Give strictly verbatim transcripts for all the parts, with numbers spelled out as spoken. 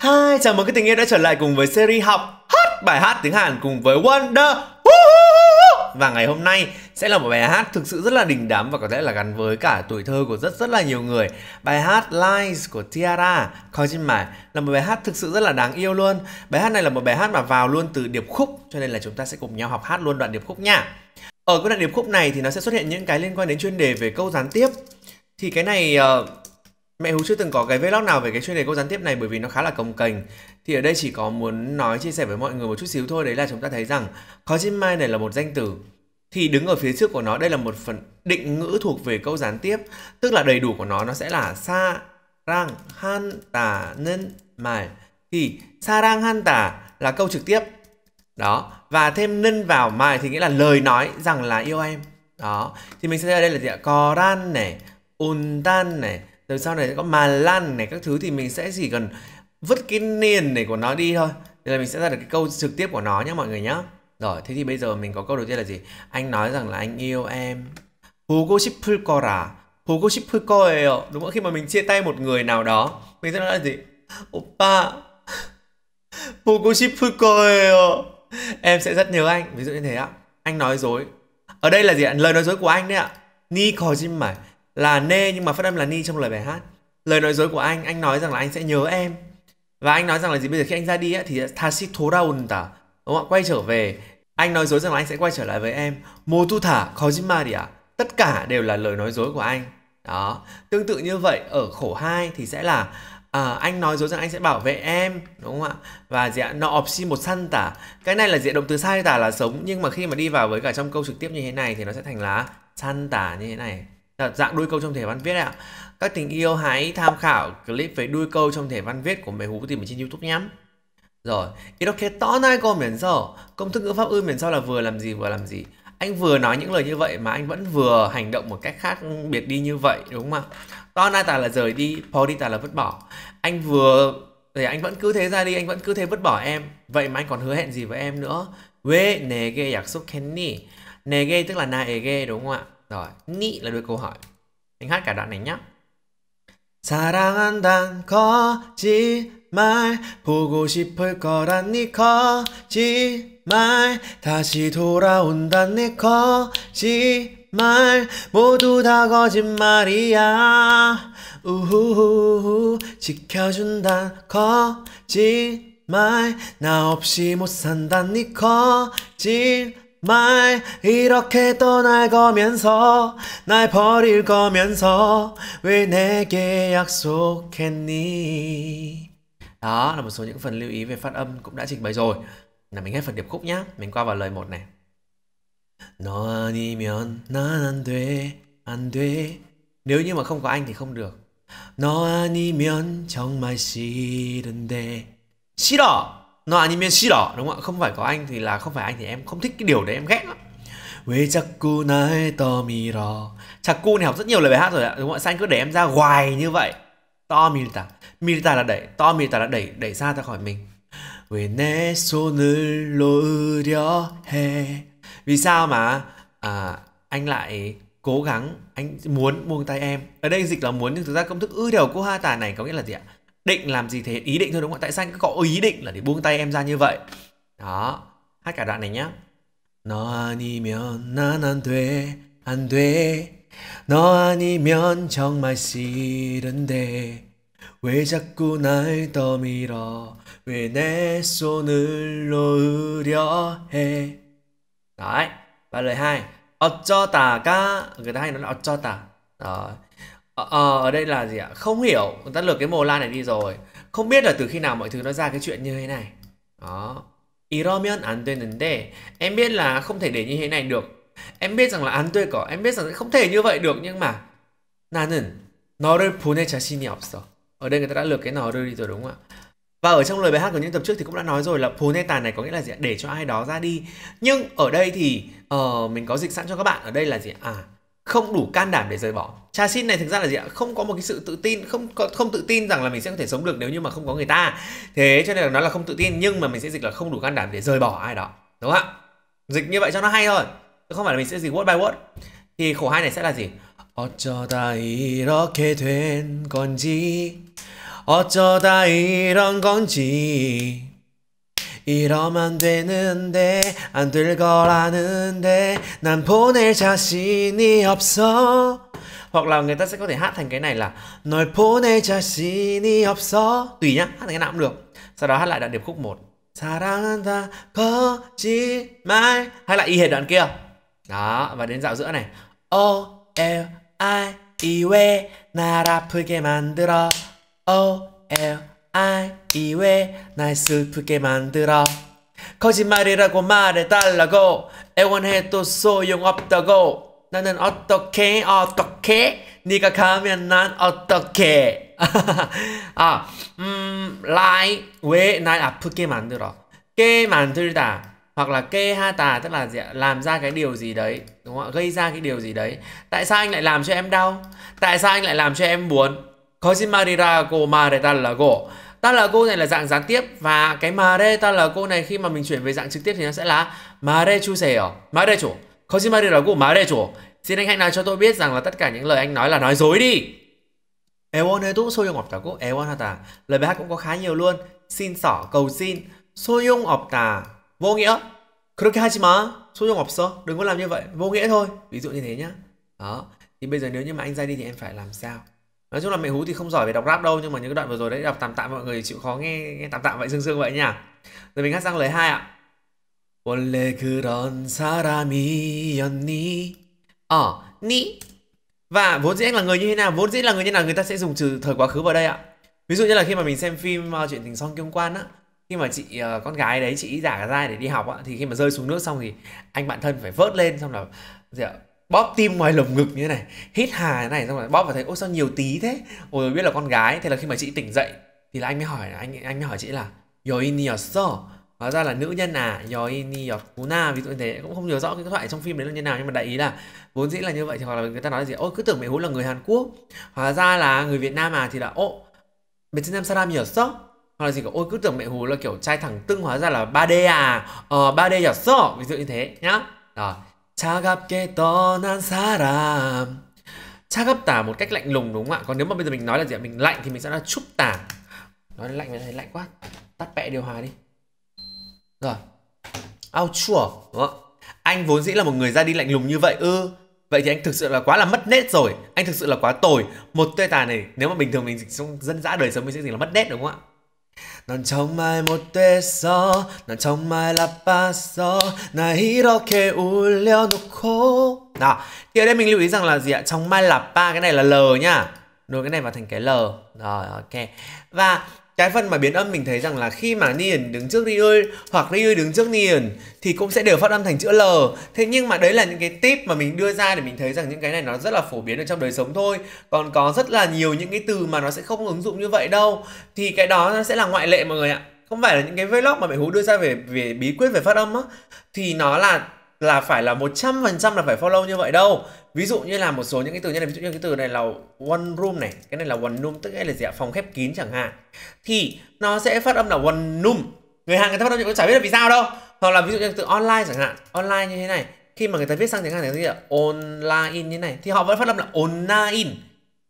Hi, chào mừng các tình yêu đã trở lại cùng với series học hát bài hát tiếng Hàn cùng với Wonder. Và ngày hôm nay sẽ là một bài hát thực sự rất là đình đám và có lẽ là gắn với cả tuổi thơ của rất rất là nhiều người. Bài hát Lies của TARA, 거짓말, là một bài hát thực sự rất là đáng yêu luôn. Bài hát này là một bài hát mà vào luôn từ điệp khúc, cho nên là chúng ta sẽ cùng nhau học hát luôn đoạn điệp khúc nha. Ở cái đoạn điệp khúc này thì nó sẽ xuất hiện những cái liên quan đến chuyên đề về câu gián tiếp. Thì cái này... Uh, Mẹ Hú chưa từng có cái vlog nào về cái chuyên đề câu gián tiếp này bởi vì nó khá là cồng kềnh. Thì ở đây chỉ có muốn nói chia sẻ với mọi người một chút xíu thôi. Đấy là chúng ta thấy rằng 거짓말 này là một danh từ. Thì đứng ở phía trước của nó đây là một phần định ngữ thuộc về câu gián tiếp. Tức là đầy đủ của nó nó sẽ là 사랑한다는 말. Thì 사랑한다 là câu trực tiếp. Đó. Và thêm nân vào 말 thì nghĩa là lời nói rằng là yêu em. Đó. Thì mình sẽ thấy ở đây là gì ạ? 거란 này, 온단 này, rồi sau này sẽ có mà lan này các thứ, thì mình sẽ chỉ cần vứt cái nền này của nó đi thôi. Thế là mình sẽ ra được cái câu trực tiếp của nó nhé mọi người nhé. Rồi, thế thì bây giờ mình có câu đầu tiên là gì? Anh nói rằng là anh yêu em. 보고 싶을 거라. 보고 싶을 거예요. Đúng không? Khi mà mình chia tay một người nào đó, mình sẽ nói là gì? Oppa, 보고 싶을 거예요. Em sẽ rất nhớ anh. Ví dụ như thế ạ. Anh nói dối. Ở đây là gì ạ? Lời nói dối của anh đấy ạ. 네 거짓말. Là nê nhưng mà phát âm là ni trong lời bài hát. Lời nói dối của anh, anh nói rằng là anh sẽ nhớ em. Và anh nói rằng là gì bây giờ khi anh ra đi á, thì 다시 돌아온다, đúng không ạ? Quay trở về. Anh nói dối rằng là anh sẽ quay trở lại với em. 모두 다 거짓말이야. Tất cả đều là lời nói dối của anh. Đó. Tương tự như vậy ở khổ hai thì sẽ là à, anh nói dối rằng anh sẽ bảo vệ em, đúng không ạ? Và dạ nó 없이 một săn tả. Cái này là diện động từ sai tả là sống, nhưng mà khi mà đi vào với cả trong câu trực tiếp như thế này thì nó sẽ thành là săn tả như thế này. Dạng đuôi câu trong thể văn viết ạ. Các tình yêu hãy tham khảo clip về đuôi câu trong thể văn viết của Mẹ Hú tìm ở trên YouTube nhé. Rồi, 이렇게 떠나고 면서, công thức ngữ pháp ư miền sau là vừa làm gì vừa làm gì. Anh vừa nói những lời như vậy mà anh vẫn vừa hành động một cách khác biệt đi như vậy, đúng không ạ? 떠나다 là rời đi, 버리다 là vứt bỏ. Anh vừa thì anh vẫn cứ thế ra đi, anh vẫn cứ thế vứt bỏ em. Vậy mà anh còn hứa hẹn gì với em nữa? 왜 내게 약속했니? 내게 tức là 나에게, đúng không ạ? Rồi, ni là đuôi câu hỏi. Anh hát cả đoạn này nhé. 사랑한단 거짓말 보고 싶을 거란 네 거짓말 다시 돌아온단 네 거짓말 모두 다 거짓말이야 우후후후 지켜준단 거짓말 나 없이 못 산단 네 거짓말 말 이렇게 떠날 거면서 날 버릴 거면서 왜 내게 약속했니. Đó là một số những phần lưu ý về phát âm cũng đã trình bày rồi. Là mình hết phần điệp khúc nhá. Mình qua vào lời một này. 너 아니면 난 안 돼, 안 돼. Nếu như mà không có anh thì không được. 너 아니면 정말 싫은데. 싫어. 너 아니면 싫어, đúng không ạ? Không phải có anh thì là không phải anh thì em không thích cái điều đấy, em ghét lắm. 왜 자꾸 날 떠밀어. 자꾸 này học rất nhiều lời bài hát rồi ạ, đúng không ạ? Sao anh cứ để em ra hoài như vậy? 떠밀다. 밀다 là đẩy, 떠밀다 là đẩy, đẩy xa ra khỏi mình. 왜 내 손을 놓으려 해. Vì sao mà à, anh lại cố gắng, anh muốn buông tay em. Ở đây dịch là muốn nhưng thực ra công thức ư đều của hai tà này có nghĩa là gì ạ? Định làm gì thế? Ý định thôi đúng không? Tại sao anh cứ có ý định là để buông tay em ra như vậy? Đó. Hát cả đoạn này nhé. 너 아니면 난 안 돼, 안 돼. 너 아니면 정말 싫은데. 왜 자꾸 날 떠밀어. 왜 내 손을 놓으려 해. Đấy. Và lời hai. 어쩌다가. Người ta hay nói là 어쩌다. Đó. Ờ, ở đây là gì ạ? Không hiểu. Người ta lược cái mồ la này đi rồi. Không biết là từ khi nào mọi thứ nó ra cái chuyện như thế này. Đó. 이러면 안 되는데. Em biết là không thể để như thế này được. Em biết rằng là 안 될 거. Em biết rằng không thể như vậy được. Nhưng mà 나는 너를 보낼 자신이 없어. Ở đây người ta đã lược cái 너를 đi rồi đúng không ạ? Và ở trong lời bài hát của những tập trước thì cũng đã nói rồi là 보낼 tàn này có nghĩa là gì ạ? Để cho ai đó ra đi. Nhưng ở đây thì uh, mình có dịch sẵn cho các bạn. Ở đây là gì ạ? À, không đủ can đảm để rời bỏ. Trà xin này thực ra là gì ạ? Không có một cái sự tự tin, không có, không tự tin rằng là mình sẽ có thể sống được nếu như mà không có người ta. Thế cho nên là nó là không tự tin, nhưng mà mình sẽ dịch là không đủ can đảm để rời bỏ ai đó, đúng không ạ? Dịch như vậy cho nó hay thôi. Không phải là mình sẽ dịch word by word. Thì khổ hai này sẽ là gì? 어쩌다 이렇게 된 건지 어쩌다 이런 건지 이러면 되는데 안 될 거라는데 난 보낼 자신이 없어 hoặc là người ta sẽ có thể hát thành cái này là 널 보낼 자신이 없어 tùy nhá, hát thành cái nào cũng được. Sau đó hát lại đoạn điệp khúc một 사랑한다 거짓말 hay là y hệt đoạn kia đó, và đến dạo giữa này O L I I W 날 아프게 만들어 O L I I W 날 슬프게 만들어 거짓말이라고 말해달라고 애원해도 소용없다고 나는 어떻게 어떻게 네가 가면 난 어떻게 아, 음, 라이 왜 날 아프게 만들어 깨 만들다 hoặc là kê ha tà tức là gì? Làm ra cái điều gì đấy, đúng không ạ? Gây ra cái điều gì đấy. Tại sao anh lại làm cho em đau? Tại sao anh lại làm cho em buồn? Kojimarirago maretalago talago này là dạng gián tiếp, và cái maretalago này khi mà mình chuyển về dạng trực tiếp thì nó sẽ là marechuseo marecho Kojimarirago marecho. Xin anh hãy nói cho tôi biết rằng là tất cả những lời anh nói là nói dối đi. Ewonetu soyongoptago ewonhata. Lời bài hát cũng có khá nhiều luôn. Xin xỏ, cầu xin. Soyongopta vô nghĩa. 그렇게 하지 마. 소용 없어. Đừng có làm như vậy. Vô nghĩa thôi. Ví dụ như thế nhá. Đó. Thì bây giờ nếu như mà anh ra đi thì em phải làm sao? Nói chung là mẹ Hú thì không giỏi về đọc rap đâu, nhưng mà những cái đoạn vừa rồi đấy đọc tạm tạm mọi người chịu khó nghe, nghe tạm tạm vậy, sương sương vậy nha. Rồi mình hát sang lời hai ạ. 원래 그런 사람이었니. Ờ, ni. Và vốn dĩ anh là người như thế nào? Vốn dĩ là người như thế nào? Người ta sẽ dùng từ thời quá khứ vào đây ạ. Ví dụ như là khi mà mình xem phim Chuyện tình Song Kiêng Quan á, khi mà chị uh, con gái đấy chị giả cả dai để đi học á, thì khi mà rơi xuống nước xong thì anh bạn thân phải vớt lên, xong là gì ạ? Bóp tim ngoài lồng ngực như thế này, hít hà thế này, xong là bóp và thấy ôi sao nhiều tí thế, ôi biết là con gái. Thế là khi mà chị tỉnh dậy thì là anh mới hỏi anh anh mới hỏi chị là yoiniosor, hóa ra là nữ nhân à, yoiniosuna ví dụ như thế. Cũng không hiểu rõ cái thoại trong phim đấy là như nào, nhưng mà đại ý là vốn dĩ là như vậy. Thì hoặc là người ta nói là gì, ôi cứ tưởng mẹ Hú là người Hàn Quốc, hóa ra là người Việt Nam à, thì là ô Việt Nam saramioso. Hoặc là gì cả, ôi cứ tưởng mẹ Hú là kiểu trai thẳng tưng, hóa ra là ba D à, ờ ba D giả sơ, ví dụ như thế nhá. Rồi 차갑게 떠난 사람, 차갑다 một cách lạnh lùng đúng không ạ? Còn nếu mà bây giờ mình nói là gì ạ, mình lạnh thì mình sẽ nói 춥다. Nói lạnh này lạnh quá, tắt bẹ điều hòa đi. Rồi ao chua, anh vốn dĩ là một người ra đi lạnh lùng như vậy ư? Ừ. Vậy thì anh thực sự là quá là mất nét rồi, anh thực sự là quá tồi. Một tê tà này nếu mà bình thường mình dịch trong dân dã đời sống mình sẽ dịch là mất nét đúng không ạ? 난 정말 못됐어, 난 정말 나빴어, 나 이렇게 울려놓고. Đó, thì ở đây mình lưu ý rằng là gì ạ? Trong mai là ba, cái này là L nhá, nối cái này vào thành cái L. Rồi, ok. Và cái phần mà biến âm mình thấy rằng là khi mà Niên đứng trước Riu hoặc Riu đứng trước Niên thì cũng sẽ đều phát âm thành chữ L. Thế nhưng mà đấy là những cái tip mà mình đưa ra để mình thấy rằng những cái này nó rất là phổ biến ở trong đời sống thôi. Còn có rất là nhiều những cái từ mà nó sẽ không ứng dụng như vậy đâu. Thì cái đó nó sẽ là ngoại lệ mọi người ạ. Không phải là những cái vlog mà mẹ Hú đưa ra về về bí quyết về phát âm á, thì nó là là phải là một trăm phần trăm là phải follow như vậy đâu. Ví dụ như là một số những cái từ như này, ví dụ như cái từ này là one room này, cái này là one room tức là gì ạ? Phòng khép kín chẳng hạn. Thì nó sẽ phát âm là one room. Người Hàn người ta phát âm cũng chả biết là vì sao đâu. Hoặc là ví dụ như từ online chẳng hạn, online như thế này. Khi mà người ta viết sang tiếng Hàn thì là online như thế này thì họ vẫn phát âm là online.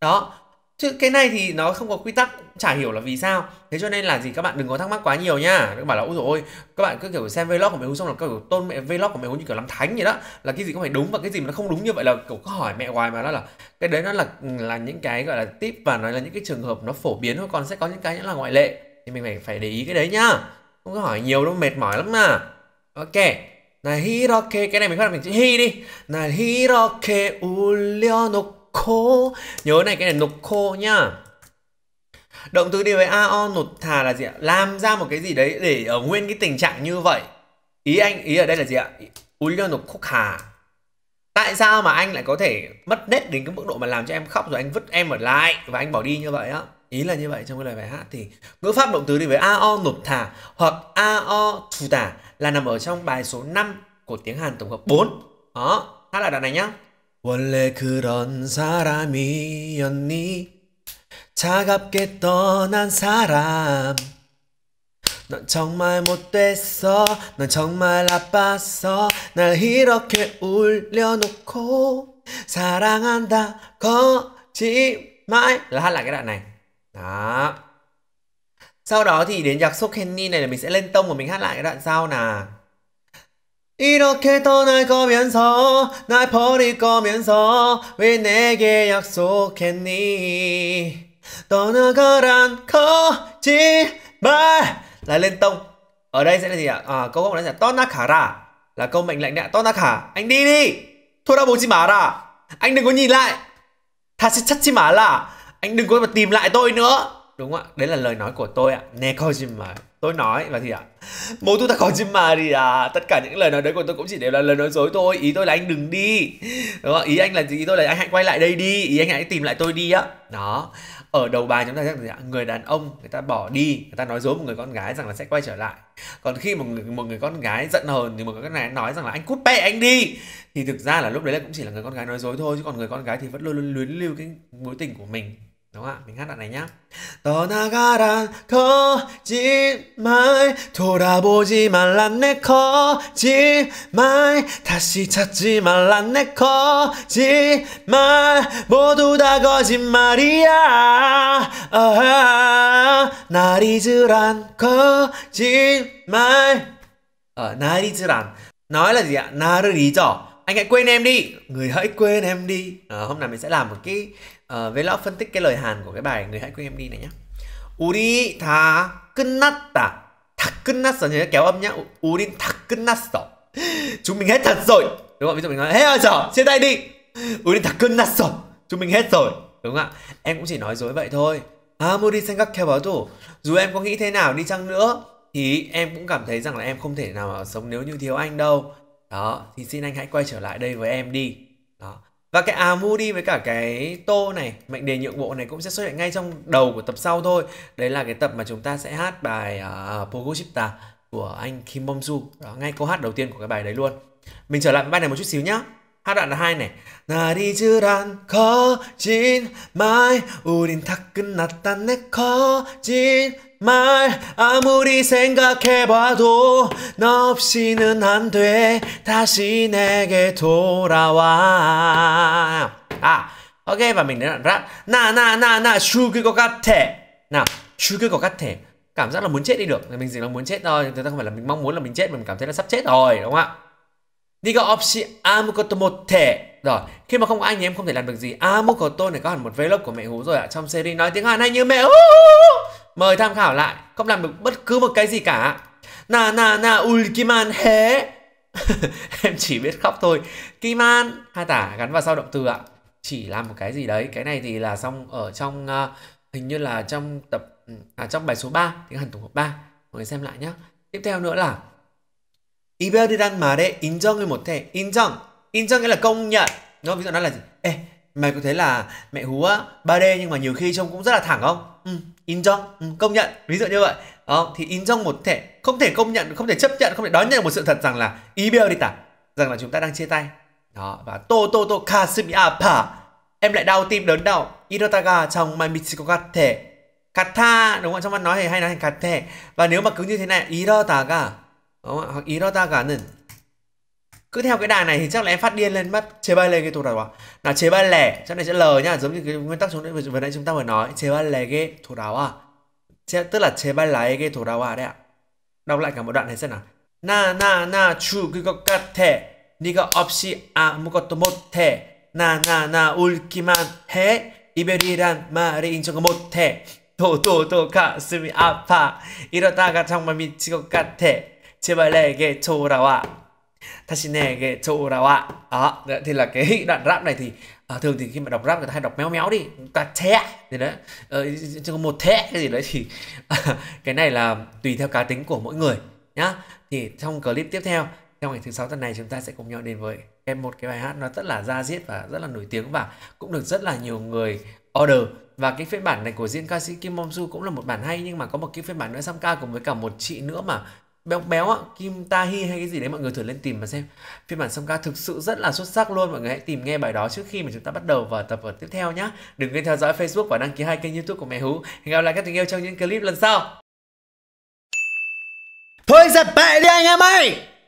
Đó. Chứ cái này thì nó không có quy tắc, chả hiểu là vì sao. Thế cho nên là gì, các bạn đừng có thắc mắc quá nhiều nha. Các bạn bảo là ôi dồi ôi, các bạn cứ kiểu xem vlog của mẹ Hú xong là kiểu tôn mẹ vlog của mẹ Hú như kiểu làm thánh vậy đó, là cái gì cũng phải đúng và cái gì mà nó không đúng như vậy là kiểu có hỏi mẹ hoài. Mà đó là cái đấy nó là là những cái gọi là tip và nó là những cái trường hợp nó phổ biến thôi, còn sẽ có những cái những là ngoại lệ thì mình phải phải để ý cái đấy nhá. Không có hỏi nhiều đâu, mệt mỏi lắm mà. Ok. Này hiroke, cái này mình phát là mình chữ hi đi. Này hiroke ulionoko. Nhớ này, cái này nục khô nhá. Động từ đi với ao nụt thà là gì ạ? Làm ra một cái gì đấy để ở nguyên cái tình trạng như vậy. Ý anh, ý ở đây là gì ạ? Tại sao mà anh lại có thể mất nét đến cái mức độ mà làm cho em khóc rồi anh vứt em ở lại và anh bỏ đi như vậy á? Ý là như vậy trong cái lời bài hát. Thì ngữ pháp động từ đi với ao nụt thà hoặc ao thù tả là nằm ở trong bài số năm của tiếng Hàn tổng hợp bốn. Đó, hát lại đoạn này nhá. 원래 그런 사람이었니? 차갑게 떠난 사람, 넌 정말 못됐어, 넌 정말 나빴어, 날 이렇게 울려놓고. 사랑한다 거짓말 là hát lại cái đoạn này. Đó. Sau đó thì đến nhạc So Kenny này là mình sẽ lên tông và mình hát lại cái đoạn sau nè. 이렇게 떠날 거면서 날 버릴 거면서 왜 내게 약속했니 떠나가란 거짓말 là lên tông. Ở đây sẽ là gì ạ? À, câu gốc là 떠나가라 là câu mệnh lệnh ạ. 떠나가 anh đi đi. 돌아보지 마라 anh đừng có nhìn lại. 다시 찾지 말라 anh đừng có mà tìm lại tôi nữa. Đúng ạ, đấy là lời nói của tôi ạ. Nè coi chim mà tôi nói và thì ạ mô tu ta có chim mà thì à tất cả những lời nói đấy của tôi cũng chỉ đều là lời nói dối thôi. Ý tôi là anh đừng đi. Đúng không? Ý anh là gì? Ý tôi là anh hãy quay lại đây đi. Ý anh hãy tìm lại tôi đi á. Đó, ở đầu bài chúng ta thấy rằng người đàn ông người ta bỏ đi, người ta nói dối một người con gái rằng là sẽ quay trở lại. Còn khi một người, một người con gái giận hờn thì một người con gái nói rằng là anh cút bẹ anh đi, thì thực ra là lúc đấy là cũng chỉ là người con gái nói dối thôi, chứ còn người con gái thì vẫn luôn luôn luyến lưu cái mối tình của mình. Đúng không ạ? Mình hát đoạn này nhá. 떠나가란 거짓말 돌아보지 말란 내 거짓말 다시 찾지 말란 내 거짓말 모두 다 거짓말이야 날 잊으란 거짓말 날 잊으란 nói là gì ạ? 나를 잊어 anh hãy quên em đi, người hãy quên em đi. À, hôm nào mình sẽ làm một cái uh, vlog phân tích cái lời Hàn của cái bài người hãy quên em đi này nhá. 우리 다 끝났다, 다 끝났어 nhé, kéo âm nhá. 우린 다 끝났어, chúng mình hết thật rồi. Đúng không? Ví dụ mình nói hết rồi, giờ chia tay đi. 우린 다 끝났어, chúng mình hết rồi. Đúng không ạ? Em cũng chỉ nói dối vậy thôi. 아무리 생각해봐도 dù em có nghĩ thế nào đi chăng nữa thì em cũng cảm thấy rằng là em không thể nào mà sống nếu như thiếu anh đâu. Đó, thì xin anh hãy quay trở lại đây với em đi. Đó. Và cái amuri với cả cái tô này, mệnh đề nhượng bộ này cũng sẽ xuất hiện ngay trong đầu của tập sau thôi. Đấy là cái tập mà chúng ta sẽ hát bài uh, Pogoshipta của anh Kim Bum Soo. Đó, ngay câu hát đầu tiên của cái bài đấy luôn. Mình trở lại bài này một chút xíu nhá. Hát đoạn là hai này. 날이 지란 거짓말 우린 다 끝났단 내 거짓말 아무리 생각해봐도 너 없이는 안 돼 다시 내게 돌아와. À, ok, và mình đến đoạn rap. Na na na na 죽을 것 같아. Nào, 죽을 것 같아. Cảm giác là muốn chết đi được. Mình chỉ là muốn chết thôi, chúng ta không phải là mình mong muốn là mình chết, mình cảm thấy là sắp chết rồi, đúng không ạ? 네가 없이 아무것도 못해. Rồi, khi mà không có anh thì em không thể làm được gì. 아무것도 này có hẳn một vlog của mẹ Hú rồi ạ. Trong series nói tiếng Hàn hay như mẹ Hú. Mời tham khảo lại. Không làm được bất cứ một cái gì cả. Na na na ulkiman he. Em chỉ biết khóc thôi. Kiman ha tả gắn vào sau động từ ạ. Chỉ làm một cái gì đấy. Cái này thì là xong ở trong uh, hình như là trong tập à, trong bài số ba tiếng Hàn tổng hợp ba. Mời xem lại nhé. Tiếp theo nữa là 이별이란 말에 인정을 못해. 인정, 인정 nghĩa là công nhận. Nó ví dụ nó là gì? Ê, mày có thấy là mẹ Hú á ba D nhưng mà nhiều khi trông cũng rất là thẳng không? Ừ, 인정, ừ, công nhận. Ví dụ như vậy. Đó, thì 인정 một thể không thể công nhận, không thể chấp nhận, không thể đón nhận một sự thật rằng là 이별이다, rằng là chúng ta đang chia tay. Đó, và tô tô tô 가슴이 아파, em lại đau tim đớn đau. 이러다가 정말 미칠 것 같아. 같아, đúng không? Trong văn nói thì hay nói thành 같아. Và nếu mà cứ như thế này, 이러다가 hoặc 이러다가는 cứ theo cái đà này thì chắc là em phát điên lên mất. 제발에게 돌아와 là 제발에, chỗ này sẽ l nhá, giống như cái nguyên tắc chúng vừa nãy chúng ta vừa nói 제발에게 돌아와, tức là 제발에게 돌아와 đấy ạ. Đọc lại cả một đoạn này xem nào. Na na na 죽을 것 같아 네가 없이 아무것도 못해 나 나 나 울기만 해 이별이란 말에 인정을 못해 도도도 가슴이 아파 이러다가 정말 미칠 것 같아 제발 내게 돌아와 다시 내게 돌아와. Đó, thì là cái đoạn rap này thì à, thường thì khi mà đọc rap người ta hay đọc méo méo đi, ta thế thì đấy, ờ, chứ có một thế cái gì đấy thì à, cái này là tùy theo cá tính của mỗi người nhá. Thì trong clip tiếp theo, trong ngày thứ sáu tuần này chúng ta sẽ cùng nhau đến với em một cái bài hát nó rất là da diết và rất là nổi tiếng và cũng được rất là nhiều người order. Và cái phiên bản này của riêng ca sĩ Kim Mong Su cũng là một bản hay, nhưng mà có một cái phiên bản nữa song ca cùng với cả một chị nữa mà béo béo ạ, Kim Ta Hy hay cái gì đấy, mọi người thử lên tìm mà xem. Phiên bản song ca thực sự rất là xuất sắc luôn, mọi người hãy tìm nghe bài đó trước khi mà chúng ta bắt đầu vào tập ở tiếp theo nhá. Đừng quên theo dõi Facebook và đăng ký hai kênh YouTube của mẹ Hú. Hẹn gặp lại các tình yêu trong những clip lần sau. Thôi giật bậy đi anh em ơi.